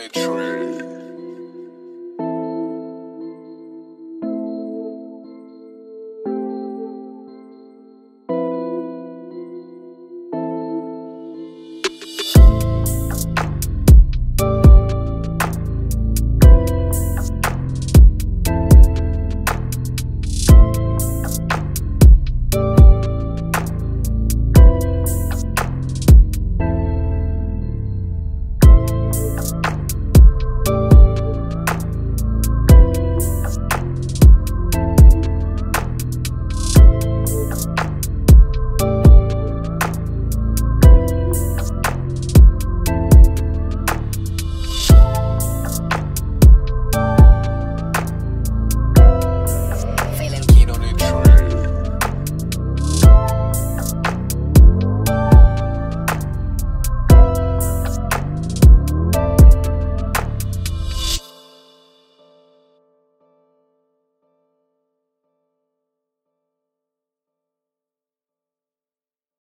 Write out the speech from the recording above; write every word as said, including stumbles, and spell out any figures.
it true.